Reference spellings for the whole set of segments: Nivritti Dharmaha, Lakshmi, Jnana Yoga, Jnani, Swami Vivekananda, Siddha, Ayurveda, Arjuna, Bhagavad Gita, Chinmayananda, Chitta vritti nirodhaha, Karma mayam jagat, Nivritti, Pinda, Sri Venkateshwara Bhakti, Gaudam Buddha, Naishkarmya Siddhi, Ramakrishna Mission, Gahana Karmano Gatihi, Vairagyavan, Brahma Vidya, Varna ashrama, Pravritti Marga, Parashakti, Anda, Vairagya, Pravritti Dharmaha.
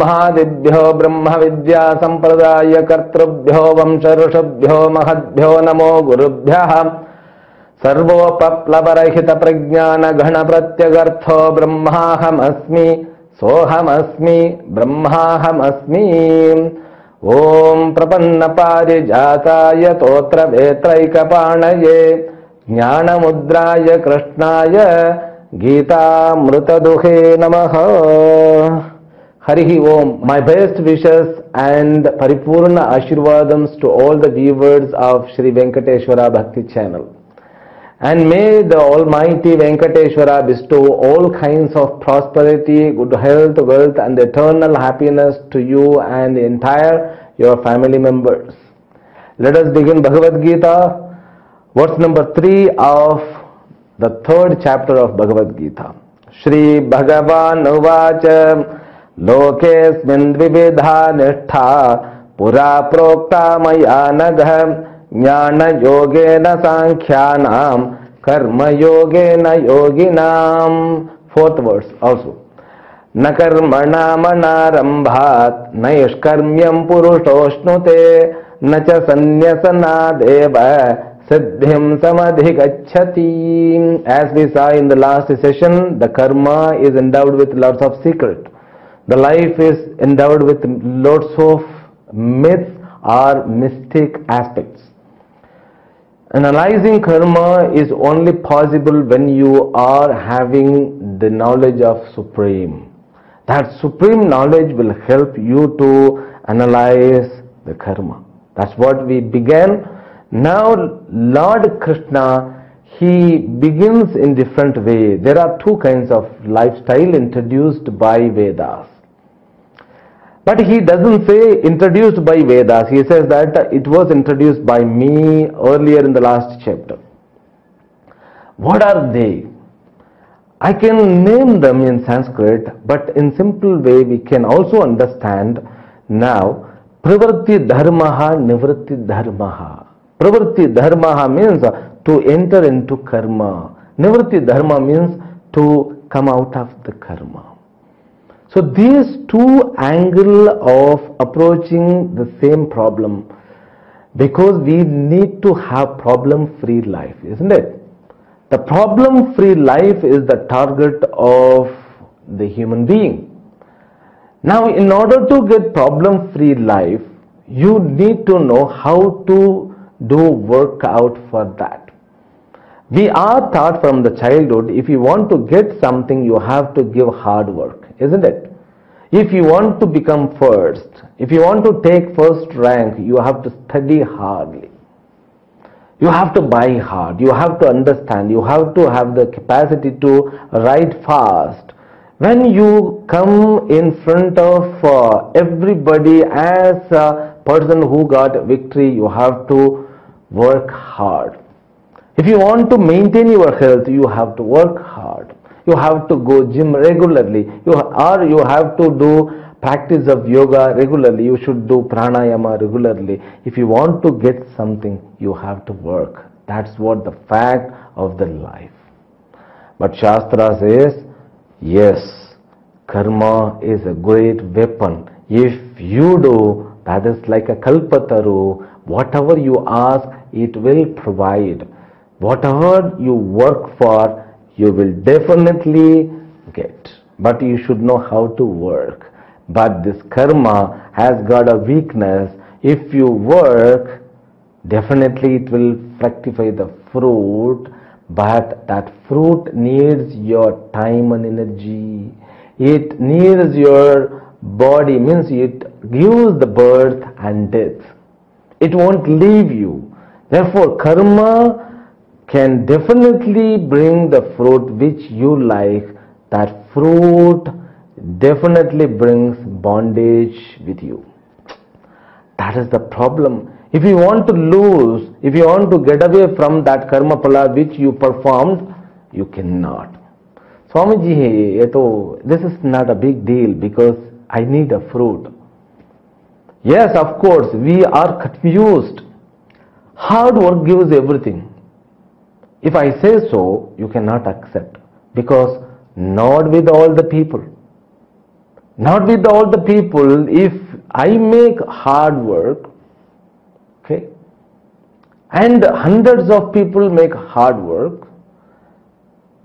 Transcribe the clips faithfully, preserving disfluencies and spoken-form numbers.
ब्रह्मादिभ्यो ब्रह्म विद्या संप्रदाय कर्तृभ्यो वंश ऋषभ्यो महद्भ्यो नमो गुरुभ्यः सर्वोपप्लवरहित प्रज्ञान घन प्रत्यगर्थो ब्रह्माहमस्मि सोहमस्मि ब्रह्माहमस्मि। ॐ प्रपन्न पारिजाताय तोत्रवेत्रैकपाणये ज्ञानमुद्राय कृष्णाय गीतामृतदुहे नमः। Harihi Om. My best wishes and Paripurna Ashirvadams to all the viewers of Sri Venkateshwara Bhakti channel. And may the Almighty Venkateshwara bestow all kinds of prosperity, good health, wealth and eternal happiness to you and the entire your family members. Let us begin Bhagavad Gita, verse number three of the third chapter of Bhagavad Gita. Shri Bhagavan Uvacha Lokesmin Vividha Nitha Pura Prokta Mayanagha Jnana Yogena Sankhyanam Karma Yogena Yoginam. Fourth verse also. Na karmana manarambhat naishkarmyam purushoshnute na cha sannyasana deva siddhim samadhigacchati. As we saw in the last session, the karma is endowed with lots of secret. The life is endowed with lots of myths or mystic aspects. Analyzing karma is only possible when you are having the knowledge of Supreme. That Supreme knowledge will help you to analyze the karma. That's what we began. Now Lord Krishna, he begins in different way. There are two kinds of lifestyle introduced by Vedas. But he doesn't say introduced by Vedas. He says that it was introduced by me earlier in the last chapter. What are they? I can name them in Sanskrit, but in simple way we can also understand now. Pravritti Dharmaha, Nivritti Dharmaha. Pravritti Dharmaha means to enter into karma. Nivritti Dharma means to come out of the karma. So these two angles of approaching the same problem, because we need to have problem-free life, isn't it? The problem-free life is the target of the human being. Now, in order to get problem-free life, you need to know how to do workout for that. We are taught from the childhood, if you want to get something, you have to give hard work, isn't it? If you want to become first, if you want to take first rank, you have to study hardly. You have to buy hard, you have to understand, you have to have the capacity to write fast. When you come in front of uh, everybody as a person who got victory, you have to work hard. If you want to maintain your health, you have to work hard. You have to go gym regularly. You or you have to do practice of yoga regularly. You should do pranayama regularly. If you want to get something, you have to work. That's what the fact of the life. But Shastra says, yes, karma is a great weapon. If you do, that is like a Kalpataru. Whatever you ask, it will provide. Whatever you work for, you will definitely get. But you should know how to work. But this karma has got a weakness. If you work, definitely it will fructify the fruit. But that fruit needs your time and energy. It needs your body. Means it gives the birth and death. It won't leave you. Therefore, karma can definitely bring the fruit which you like. That fruit definitely brings bondage with you. That is the problem. If you want to lose, if you want to get away from that karma phala which you performed, you cannot. Swamiji, this is not a big deal because I need a fruit. Yes, of course, we are confused. Hard work gives everything. If I say so, you cannot accept, because not with all the people, Not with all the people. If I make hard work, okay, and hundreds of people make hard work,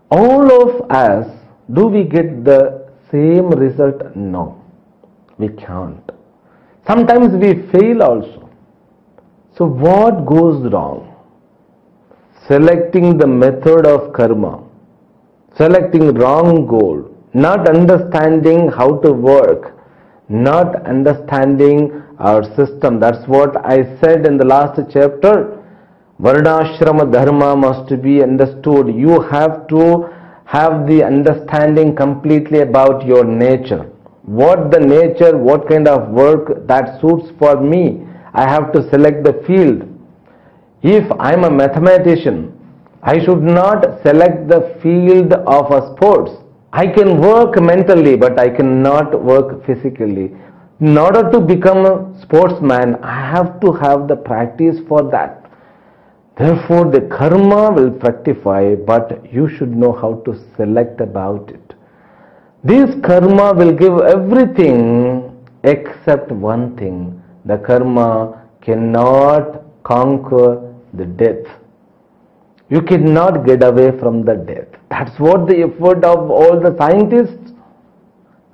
all of us, do we get the same result? No, we can't. Sometimes we fail also. So what goes wrong? Selecting the method of karma, selecting wrong goal, not understanding how to work, not understanding our system. That's what I said in the last chapter. Varna ashrama dharma must be understood. You have to have the understanding completely about your nature. What the nature, what kind of work that suits for me. I have to select the field. If I am a mathematician, I should not select the field of a sports. I can work mentally, but I cannot work physically. In order to become a sportsman, I have to have the practice for that. Therefore, the karma will fructify, but you should know how to select about it. This karma will give everything except one thing. The karma cannot conquer the death. You cannot get away from the death. That's what the effort of all the scientists.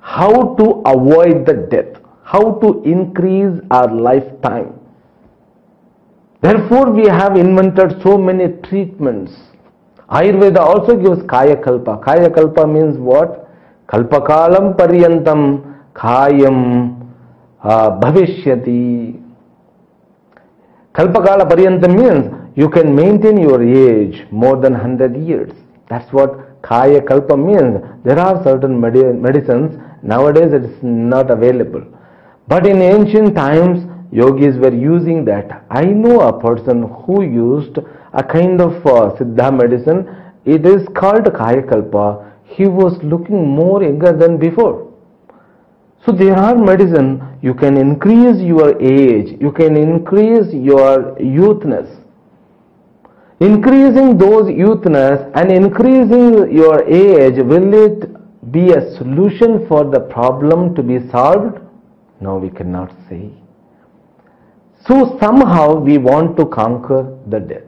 How to avoid the death. How to increase our lifetime. Therefore, we have invented so many treatments. Ayurveda also gives Kaya Kalpa. Kaya Kalpa means what? Kalpakalam pariyantam kayam uh, bhavishyati. Kalpakala pariyantam means you can maintain your age more than one hundred years. That's what Kaya Kalpa means. There are certain medi medicines. Nowadays, it is not available. But in ancient times, yogis were using that. I know a person who used a kind of uh, Siddha medicine. It is called Kaya Kalpa. He was looking more younger than before. So there are medicine. You can increase your age. You can increase your youthness. Increasing those youthness and increasing your age, will it be a solution for the problem to be solved? No, we cannot say. So somehow we want to conquer the death.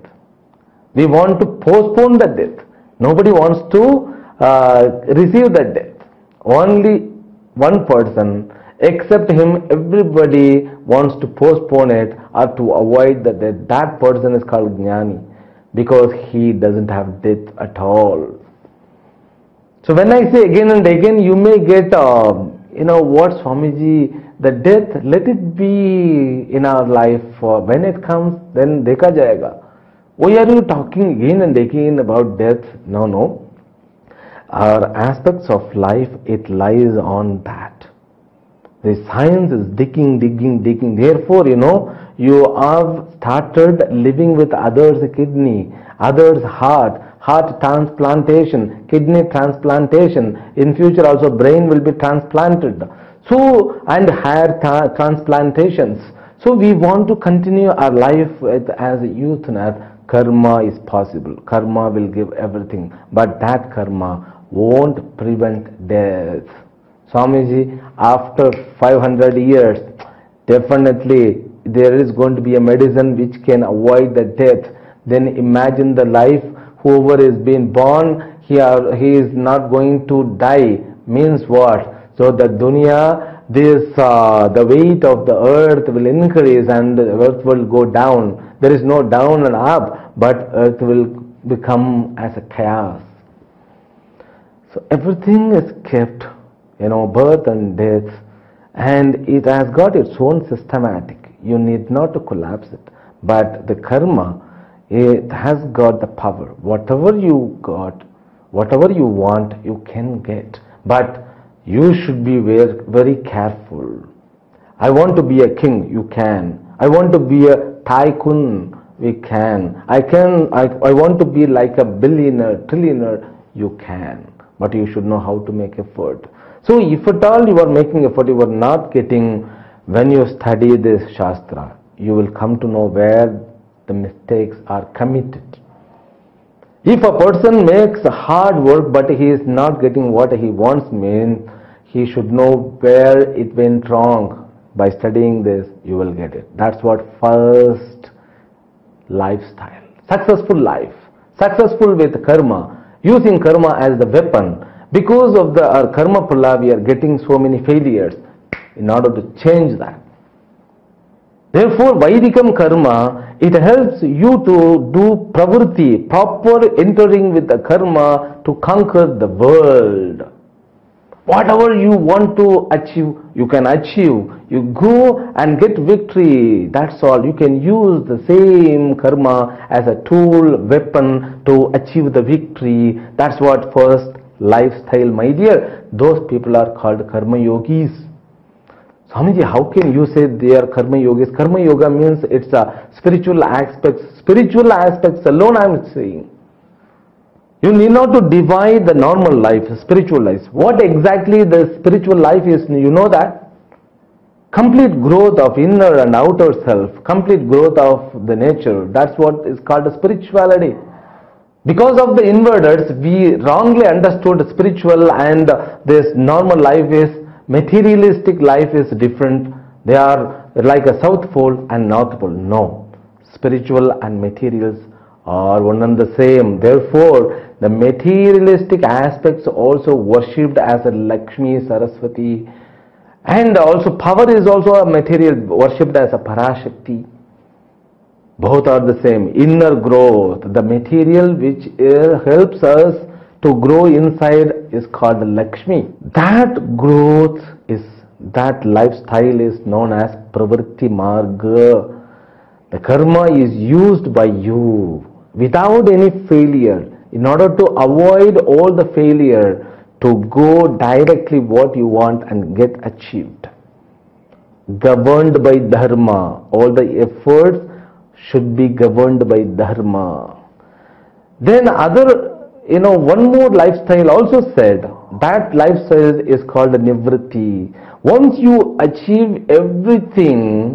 We want to postpone the death. Nobody wants to uh, receive the death. Only one person, except him, everybody wants to postpone it or to avoid the death. That person is called Jnani because he doesn't have death at all. So when I say again and again, you may get, uh, you know what, Swamiji, the death, let it be in our life. When it comes, then dekha jayega. Why are you talking again and again about death? No, no. Our aspects of life, it lies on that. The science is digging, digging, digging. Therefore, you know, you have started living with others' kidney, others' heart, heart transplantation, kidney transplantation. In future also brain will be transplanted. So, and hair transplantations. So, we want to continue our life with, as a youth. Karma is possible. Karma will give everything. But that karma won't prevent death. Swamiji, after five hundred years, definitely there is going to be a medicine which can avoid the death. Then imagine the life. Whoever is being born, he, are, he is not going to die. Means what? So the dunya, this, uh, the weight of the earth will increase and the earth will go down. There is no down and up, but earth will become as a chaos. So everything is kept, you know, birth and death, and it has got its own systematic. You need not to collapse it. But the karma, it has got the power. Whatever you got, whatever you want, you can get. But you should be very careful. I want to be a king, you can. I want to be a tycoon, we can. I can. I, I want to be like a billionaire, trillionaire, you can. But you should know how to make effort. So if at all you are making effort, you are not getting, when you study this Shastra, you will come to know where the mistakes are committed. If a person makes hard work but he is not getting what he wants, means he should know where it went wrong. By studying this, you will get it. That's what first lifestyle. Successful life. Successful with karma. Using karma as the weapon. Because of the our karma pula, we are getting so many failures in order to change that. Therefore, Vaidikam karma, it helps you to do pravritti, proper entering with the karma to conquer the world. Whatever you want to achieve, you can achieve. You go and get victory. That's all. You can use the same karma as a tool, weapon to achieve the victory. That's what first lifestyle, my dear. Those people are called karma yogis. Swamiji, how can you say they are karma yogis? Karma yoga means it's a spiritual aspects. Spiritual aspects alone I am saying. You need not to divide the normal life, spiritual life. What exactly the spiritual life is, you know that? Complete growth of inner and outer self, complete growth of the nature. That's what is called spirituality. Because of the inverters, we wrongly understood spiritual and this normal life is, materialistic life is different. They are like a South Pole and North Pole. No, spiritual and materials are one and the same. Therefore, the materialistic aspects also worshipped as a Lakshmi, Saraswati, and also power is also a material worshipped as a Parashakti. Both are the same. Inner growth, the material which helps us to grow inside is called Lakshmi. That growth is, that lifestyle is known as Pravritti Marga. The karma is used by you without any failure. In order to avoid all the failure, to go directly what you want and get achieved. Governed by dharma. All the efforts should be governed by dharma. Then other, you know, one more lifestyle also said. That lifestyle is called Nivritti. Once you achieve everything,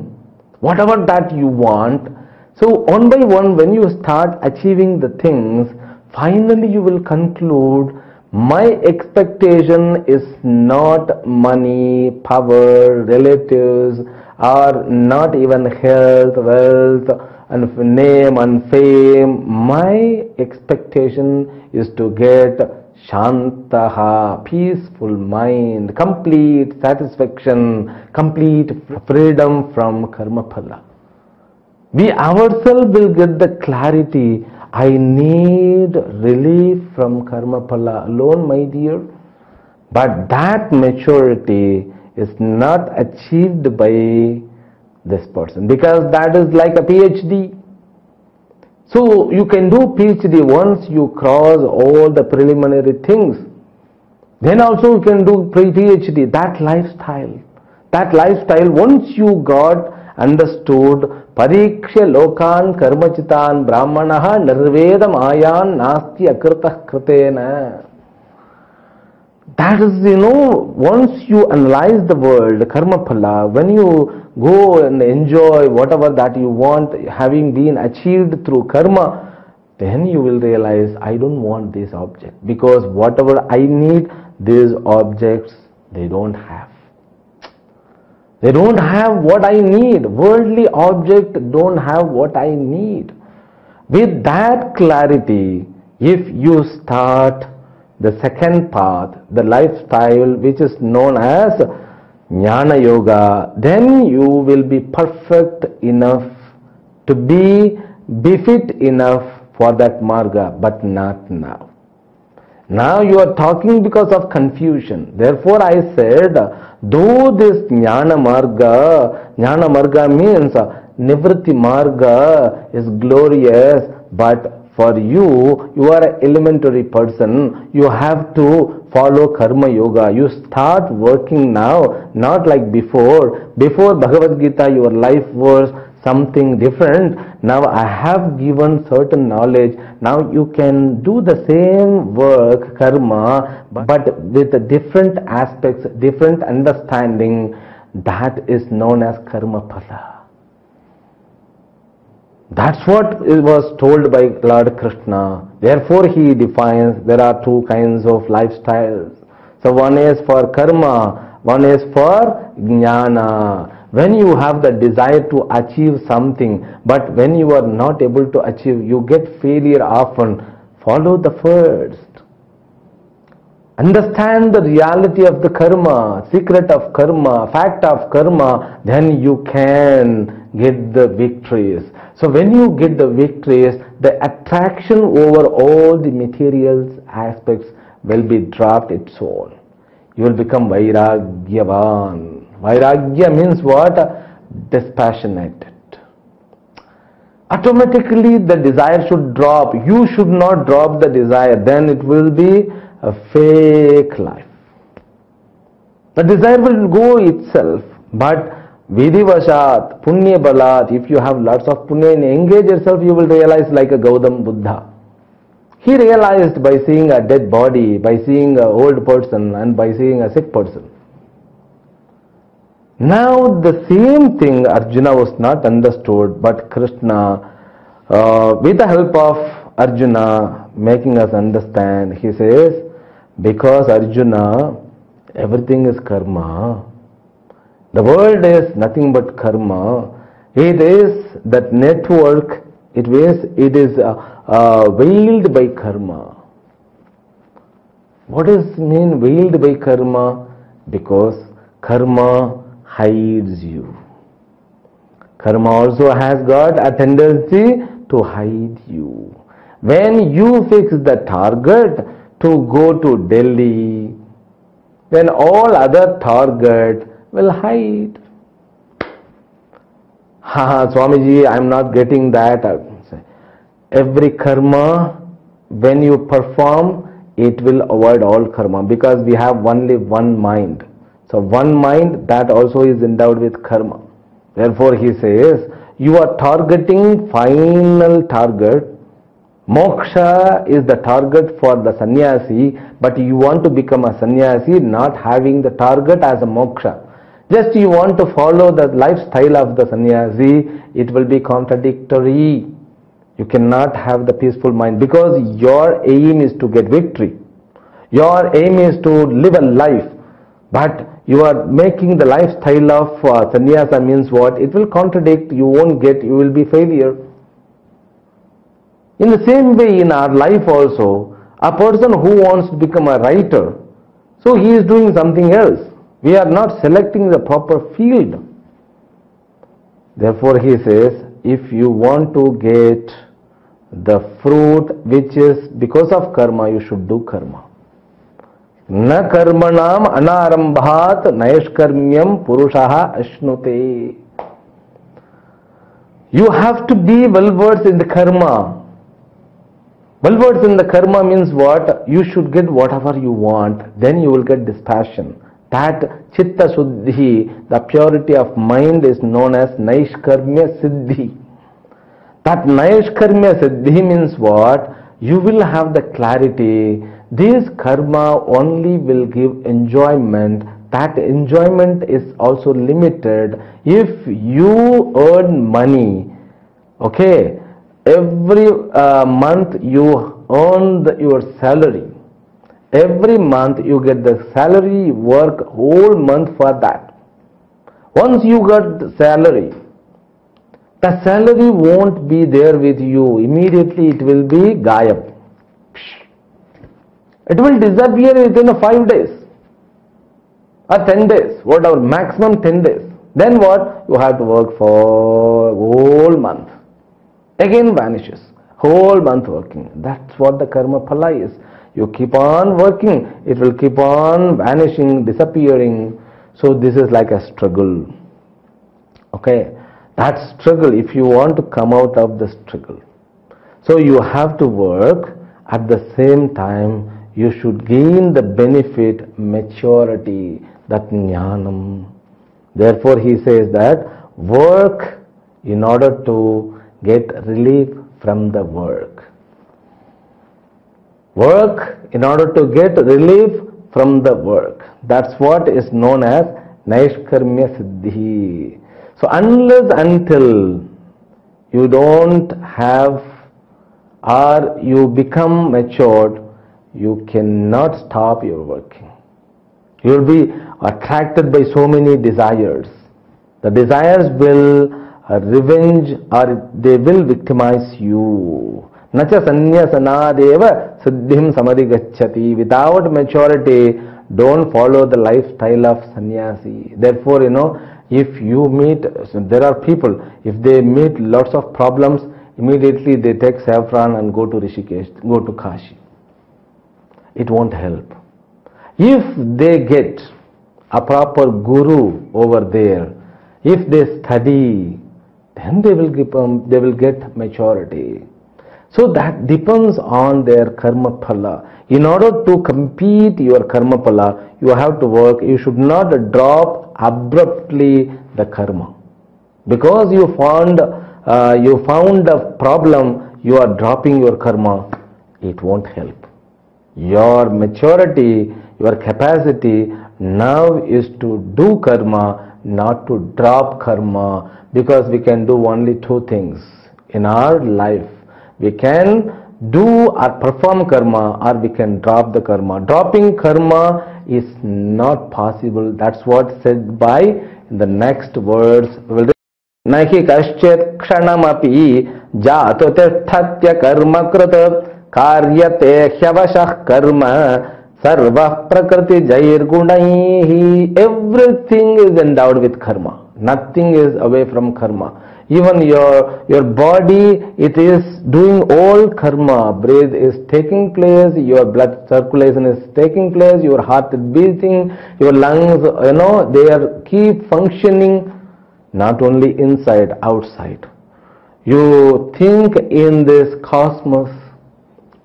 whatever that you want, so one by one when you start achieving the things, finally you will conclude, my expectation is not money, power, relatives, or not even health, wealth, and name and fame. My expectation is to get shantaha, peaceful mind, complete satisfaction, complete freedom from karma phala. We ourselves will get the clarity. I need relief from karma phala alone, my dear. But that maturity is not achieved by this person, because that is like a PhD. So you can do PhD once you cross all the preliminary things. Then also you can do pre-PhD. That lifestyle, that lifestyle once you got understood, Pariksha lokan karmachitan brahmanaha nirvedam ayan nasti akrtah kritena. That is, you know, once you analyze the world, karma phala, when you go and enjoy whatever that you want, having been achieved through karma, then you will realize, I don't want this object, because whatever I need, these objects, they don't have. They don't have what I need. Worldly objects don't have what I need. With that clarity, if you start the second path, the lifestyle which is known as Jnana Yoga, then you will be perfect enough to be befit enough for that marga, but not now. Now you are talking because of confusion. Therefore I said, though this Jnana Marga, Jnana Marga means Nivritti Marga is glorious, but for you, you are an elementary person, you have to follow Karma Yoga. You start working now, not like before. Before Bhagavad Gita, your life was something different. Now I have given certain knowledge. Now you can do the same work, karma, but with different aspects, different understanding. That is known as karma phala. That's what was told by Lord Krishna. Therefore he defines there are two kinds of lifestyles. So one is for karma, one is for jnana. When you have the desire to achieve something, but when you are not able to achieve, you get failure often. Follow the first. Understand the reality of the karma, secret of karma, fact of karma, then you can get the victories. So when you get the victories, the attraction over all the materials aspects will be dropped its soul. You will become Vairagyavan. Vairagya means what? Dispassionate. Automatically the desire should drop. You should not drop the desire. Then it will be a fake life. The desire will go itself. But vidivashat, punya balat, if you have lots of punya and engage yourself, you will realize like a Gaudam Buddha. He realized by seeing a dead body, by seeing an old person and by seeing a sick person. Now the same thing Arjuna was not understood, but Krishna, uh, with the help of Arjuna, making us understand, he says, because Arjuna, everything is karma. The world is nothing but karma. It is that network, it is, it is uh, uh, veiled by karma. What does mean veiled by karma? Because karma hides you. Karma also has got a tendency to hide you. When you fix the target to go to Delhi, then all other target will hide. Haha, Swamiji, I am not getting that. Every karma, when you perform, it will avoid all karma because we have only one mind. So one mind that also is endowed with karma. Therefore he says, you are targeting final target. Moksha is the target for the sannyasi, but you want to become a sannyasi not having the target as a moksha. Just you want to follow the lifestyle of the sannyasi, it will be contradictory. You cannot have the peaceful mind because your aim is to get victory. Your aim is to live a life. But you are making the lifestyle of uh, sannyasa means what? It will contradict, you won't get, you will be failure. In the same way in our life also, a person who wants to become a writer, so he is doing something else. We are not selecting the proper field. Therefore he says, if you want to get the fruit which is because of karma, you should do karma. Na karmanam anarambhat naishkarmyam purushaha ashnute. You have to be well versed in the karma. Well versed in the karma means what? You should get whatever you want, then you will get dispassion. That chitta suddhi, the purity of mind is known as Naishkarmya Siddhi. That Naishkarmya Siddhi means what? You will have the clarity. This karma only will give enjoyment. That enjoyment is also limited. If you earn money, okay, every uh, month you earn the, your salary. Every month you get the salary, work whole month for that. Once you got the salary, the salary won't be there with you. Immediately it will be gayab. It will disappear within five days or ten days, whatever, maximum ten days. Then what? You have to work for whole month. Again vanishes. Whole month working. That's what the karma phala is. You keep on working, it will keep on vanishing, disappearing. So this is like a struggle. Okay, that struggle, if you want to come out of the struggle. So you have to work, at the same time you should gain the benefit, maturity, that jnanam. Therefore he says that work in order to get relief from the work. Work in order to get relief from the work. That's what is known as Naishkarmya Siddhi. So unless until you don't have or you become matured, you cannot stop your working. You will be attracted by so many desires. The desires will uh, revenge or they will victimize you. Nacha sanyasanadeva siddhim samadhigacchati. Without maturity, don't follow the lifestyle of sannyasi. Therefore, you know, if you meet, so there are people, if they meet lots of problems, immediately they take saffron and go to Rishikesh, go to Kashi. It won't help. If they get a proper guru over there, if they study, then they will, give, um, they will get maturity. So that depends on their karma phala. In order to complete your karma phala, you have to work. You should not drop abruptly the karma. Because you found, uh, you found a problem, you are dropping your karma, it won't help. Your maturity, your capacity now is to do karma, not to drop karma, because we can do only two things in our life. We can do or perform karma, or we can drop the karma. Dropping karma is not possible. That's what said by in the next words. Nahi kaschet kshanamapi jatote thatya karma krata karyate hyavashah karma sarva prakriti jair gunaihi. Everything is endowed with karma. Nothing is away from karma. Even your, your body, it is doing all karma. Breath is taking place, your blood circulation is taking place, your heart is beating, your lungs, you know, they are keep functioning, not only inside, outside. You think in this cosmos,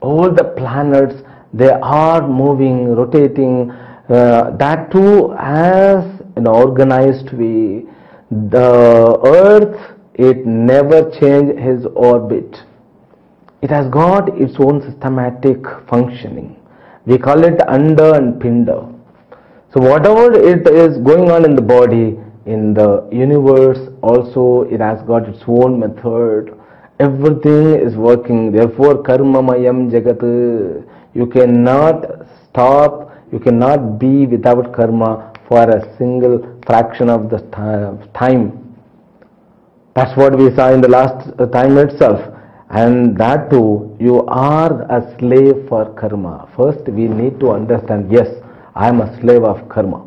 all the planets, they are moving, rotating, uh, that too as an organized way. The earth, it never changed his orbit. It has got its own systematic functioning. We call it Anda and Pinda. So whatever it is going on in the body, in the universe also, it has got its own method. Everything is working. Therefore, Karma mayam jagat. You cannot stop, you cannot be without karma for a single fraction of the time. That's what we saw in the last time itself. And that too, you are a slave for karma. First, we need to understand, yes, I am a slave of karma.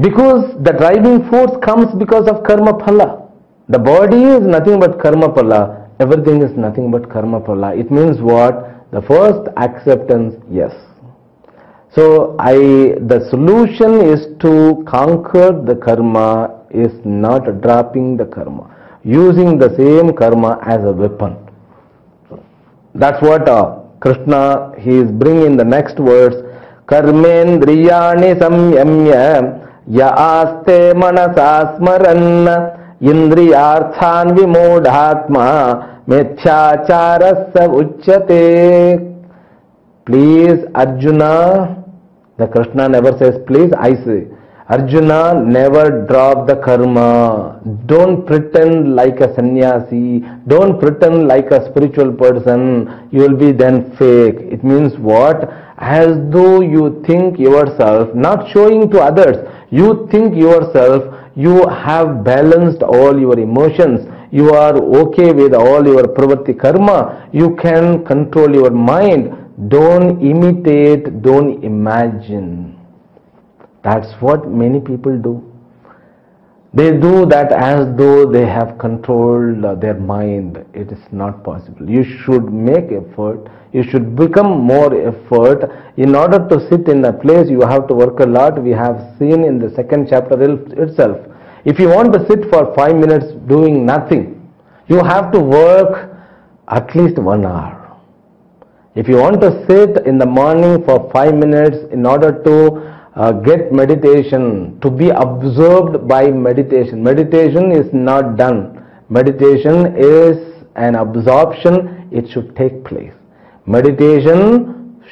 Because the driving force comes because of karma phala. The body is nothing but karma phala. Everything is nothing but karma phala. It means what? The first acceptance, yes. So, I, the solution is to conquer the karma, is not dropping the karma, using the same karma as a weapon. That's what uh, Krishna, he is bringing in the next verse. Karmendriyani samyamya yaaste manasasmaran indriyarthan vimodhatma mithyacarasa uchyate. Please Arjuna, the Krishna never says please, I say. Arjuna, never drop the karma. Don't pretend like a sannyasi. Don't pretend like a spiritual person. You will be then fake. It means what? As though you think yourself, not showing to others, you think yourself, you have balanced all your emotions. You are okay with all your pravritti karma. You can control your mind. Don't imitate, don't imagine. That's what many people do. They do that as though they have controlled their mind. It is not possible. You should make effort. You should become more effort. In order to sit in a place, you have to work a lot. We have seen in the second chapter itself. If you want to sit for five minutes doing nothing, you have to work at least one hour. If you want to sit in the morning for five minutes in order to Uh, get meditation, to be absorbed by meditation. Meditation is not done. Meditation is an absorption. It should take place. Meditation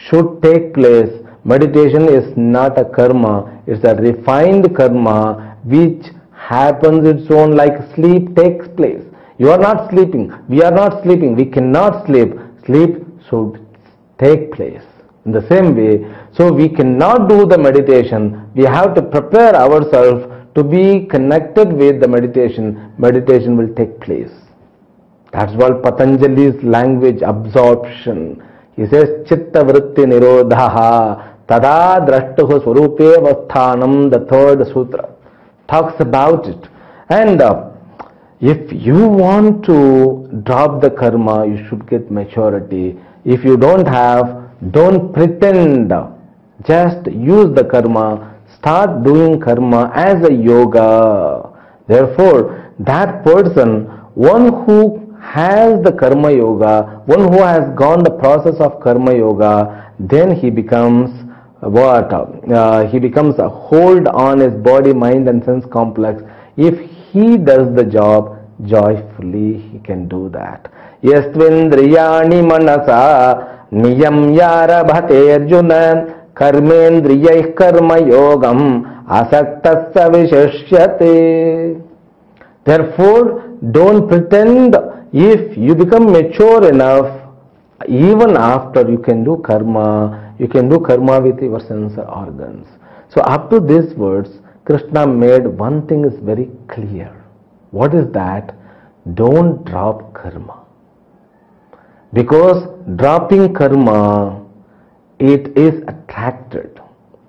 should take place. Meditation is not a karma. It's a refined karma which happens its own, like sleep takes place. You are not sleeping. We are not sleeping. We cannot sleep. Sleep should take place. In the same way, so we cannot do the meditation. We have to prepare ourselves to be connected with the meditation. Meditation will take place. That's what Patanjali's language, absorption. He says, Chitta vritti nirodhaha, tada drashtuhu swarupe vasthanam, the third sutra, talks about it. And uh, if you want to drop the karma, you should get maturity. If you don't have, don't pretend. Just use the karma. Start doing karma as a yoga. Therefore, that person, one who has the karma yoga, one who has gone the process of karma yoga, then he becomes what? Uh, he becomes a hold on his body, mind and sense complex. If he does the job joyfully, he can do that. Yastvindriyani manasa niyam yarabhate arjuna karmendriyai karma yogam asaktasya visheshyate. Therefore, don't pretend. If you become mature enough, even after you can do karma, you can do karma with your sense organs. So up to these words, Krishna made one thing is very clear. What is that? Don't drop karma. Because dropping karma, it is attracted.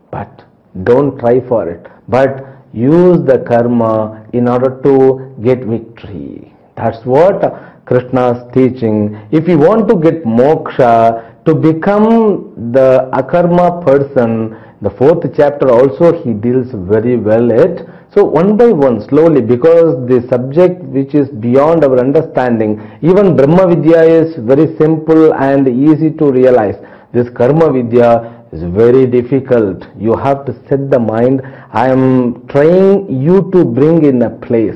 But don't try for it. But use the karma in order to get victory. That's what Krishna's teaching. If you want to get moksha, to become the akarma person, the fourth chapter also he deals very well it. So one by one, slowly, because the subject which is beyond our understanding, even Brahma Vidya is very simple and easy to realize. This Karma Vidya is very difficult. You have to set the mind. I am trying you to bring in a place.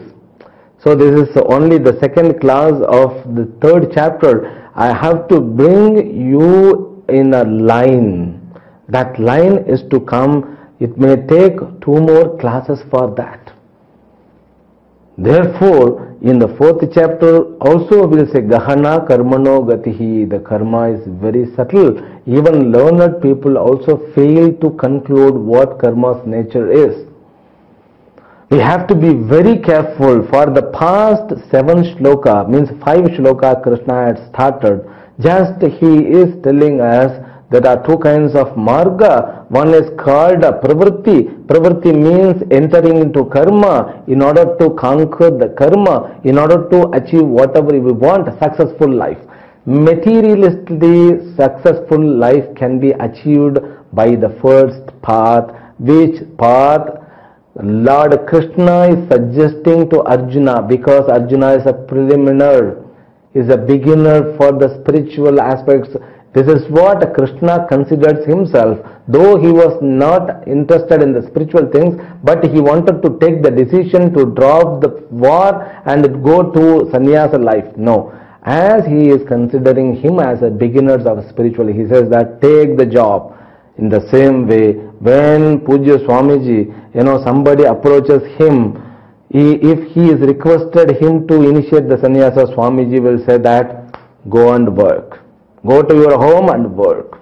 So this is only the second class of the third chapter. I have to bring you in a line. That line is to come. It may take two more classes for that. Therefore, in the fourth chapter also we will say Gahana Karmano Gatihi. The karma is very subtle. Even learned people also fail to conclude what karma's nature is. We have to be very careful. For the past seven shloka, means five shloka Krishna had started, just he is telling us there are two kinds of marga. One is called pravritti. Pravritti means entering into karma in order to conquer the karma, in order to achieve whatever we want, a successful life. Materialistically, successful life can be achieved by the first path, which path Lord Krishna is suggesting to Arjuna, because Arjuna is a preliminary, is a beginner for the spiritual aspects. This is what Krishna considers himself, though he was not interested in the spiritual things, but he wanted to take the decision to drop the war and go to sannyasa life. No, as he is considering him as a beginner of spiritual, he says that take the job. In the same way, when Pujya Swamiji, you know, somebody approaches him, he, if he is requested him to initiate the sannyasa, Swamiji will say that go and work. Go to your home and work.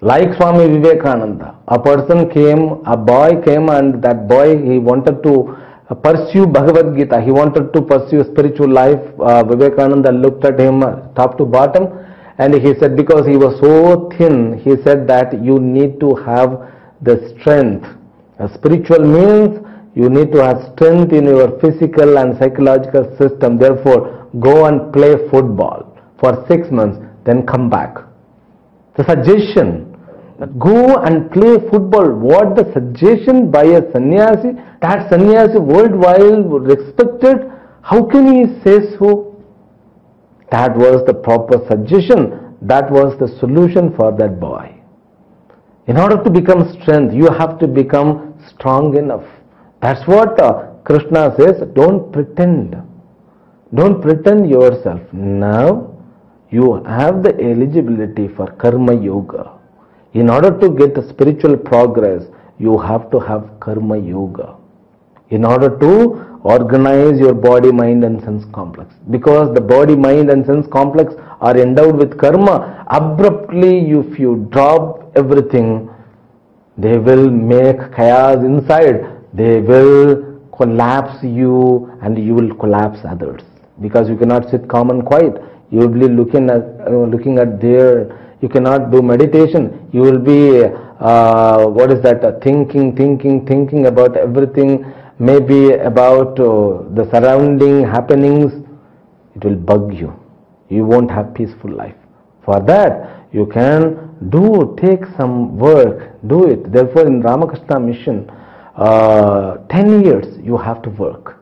Like Swami Vivekananda, a person came, a boy came, and that boy, he wanted to pursue Bhagavad Gita. He wanted to pursue spiritual life. Uh, Vivekananda looked at him top to bottom, and he said, because he was so thin, he said that you need to have the strength. A spiritual means you need to have strength in your physical and psychological system. Therefore, go and play football for six months, then come back. The suggestion, go and play football. What the suggestion by a sannyasi? That sannyasi worldwide respected. How can he say so? That was the proper suggestion. That was the solution for that boy. In order to become strength, you have to become strong enough. That's what Krishna says. Don't pretend. Don't pretend yourself. Now, you have the eligibility for karma yoga. In order to get spiritual progress, you have to have karma yoga. in order to organize your body, mind and sense complex. Because the body, mind and sense complex are endowed with karma, abruptly if you drop everything, they will make chaos inside, they will collapse you and you will collapse others. Because you cannot sit calm and quiet, you will be looking at, uh, looking at their, you cannot do meditation, you will be, uh, what is that, uh, thinking, thinking, thinking about everything, maybe about uh, the surrounding happenings, it will bug you. You won't have peaceful life. For that, you can do, take some work, do it. Therefore, in Ramakrishna Mission, uh, ten years you have to work.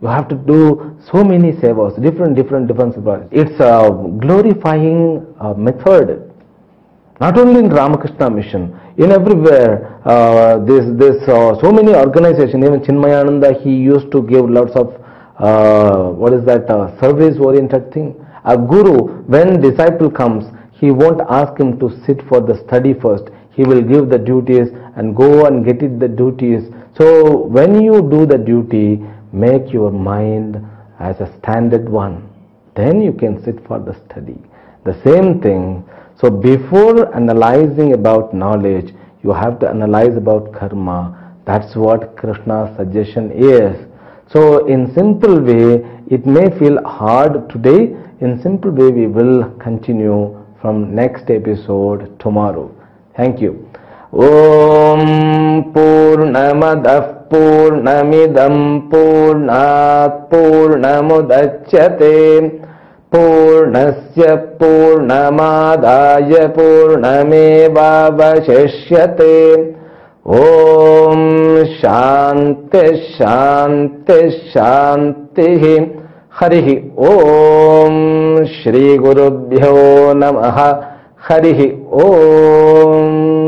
You have to do so many sevas, different, different, different sevas. It's a glorifying uh, method. Not only in Ramakrishna Mission, in everywhere, uh, this, this, uh, so many organizations, even Chinmayananda, he used to give lots of, uh, what is that, uh, service-oriented thing. A guru, when disciple comes, he won't ask him to sit for the study first. He will give the duties and go and get it the duties. So, when you do the duty, make your mind as a standard one. Then you can sit for the study. The same thing. So before analyzing about knowledge, you have to analyze about karma. That's what Krishna's suggestion is. So in simple way, it may feel hard today. In simple way, we will continue from next episode tomorrow. Thank you. Om Purnamadaಃ Purnamidam Purnat Purnamudachyate Purnasya Purnamadaya Purnameva Vashishyate. Om Shanti Shanti Shanti Harihi Om Shri Gurubhyo Namaha Harihi Om.